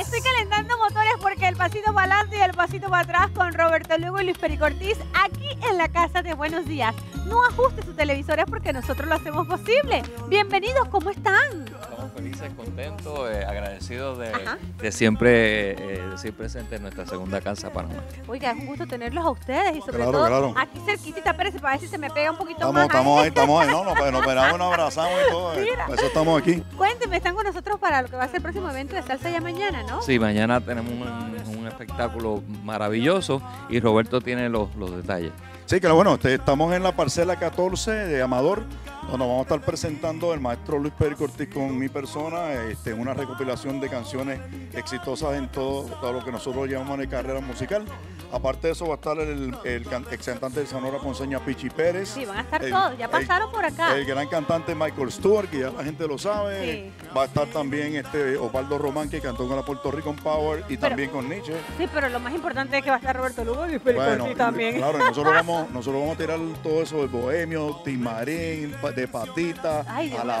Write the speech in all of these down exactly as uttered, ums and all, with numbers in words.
Estoy calentando motores porque el pasito para adelante y el pasito para atrás con Roberto Lugo y Luis Perico Ortiz aquí en la casa de Buenos Días. No ajuste sus televisores porque nosotros lo hacemos posible. Bienvenidos, ¿cómo están? Estamos felices, contentos, eh, agradecidos de, de siempre eh, decir presente en nuestra segunda casa Panamá. Oiga, es un gusto tenerlos a ustedes y sobre claro, todo claro. aquí cerquitita, Pérez, para ver si se me pega un poquito estamos, más. Estamos ahí, estamos ahí, no, nos esperamos, nos abrazamos y todo, eh. Por eso estamos aquí. Cuéntenme, están con nosotros para lo que va a ser el próximo evento de salsa ya mañana, ¿no? Sí, mañana tenemos un, un espectáculo maravilloso y Roberto tiene los, los detalles. Sí, claro, bueno, estamos en la parcela catorce de Amador, donde nos vamos a estar presentando el maestro Luis Perico Ortiz con mi persona, este, una recopilación de canciones exitosas en todo, todo lo que nosotros llamamos de carrera musical. Aparte de eso va a estar el, el ex cantante de Sonora Ponceña, Pichi Pérez. Sí, van a estar el, todos, ya pasaron el, por acá. El gran cantante Michael Stewart, que ya la gente lo sabe. Sí. Va a estar también este Osvaldo Román, que cantó con la Puerto Rican Power y pero, también con Nietzsche. Sí, pero lo más importante es que va a estar Roberto Lugo y Luis Perico Ortiz bueno, también. Claro, y nosotros vamos Nosotros vamos a tirar todo eso de Bohemio, Tim Marín, de patita, ay, a la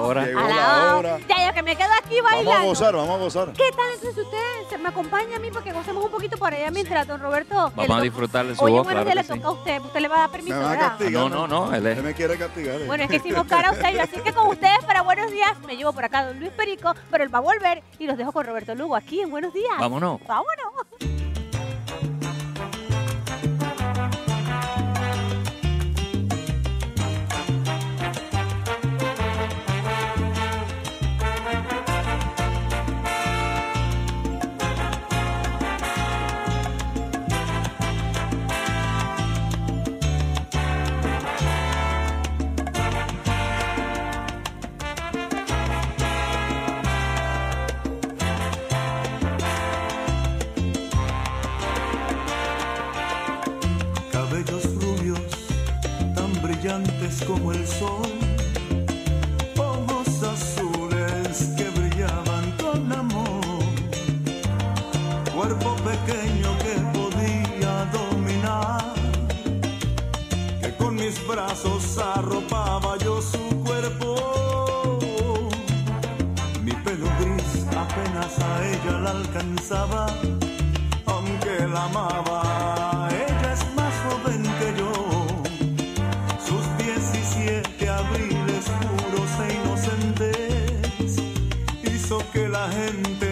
hora, llegó la hora. Ya, ya que me quedo aquí bailando. Vamos a gozar, vamos a gozar. ¿Qué tal entonces ustedes? Me acompaña a mí porque gocemos un poquito para allá mientras don Roberto. Vamos el, a disfrutar de su oye, voz, bueno, claro que le toca sí. a usted, usted le va a dar permiso, me va a castigar, ¿verdad? No, no, no. Él es. me quiere castigar. Eh. Bueno, es que hicimos cara a usted, así que con ustedes para Buenos Días me llevo por acá don Luis Perico, pero él va a volver y los dejo con Roberto Lugo aquí en Buenos Días. Vámonos. Vámonos. Brillantes como el sol, ojos azules que brillaban con amor, cuerpo pequeño que podía dominar, que con mis brazos arropaba yo su cuerpo, mi pelo gris apenas a ella la alcanzaba, aunque la amaba. Abriles puros e inocentes hizo que la gente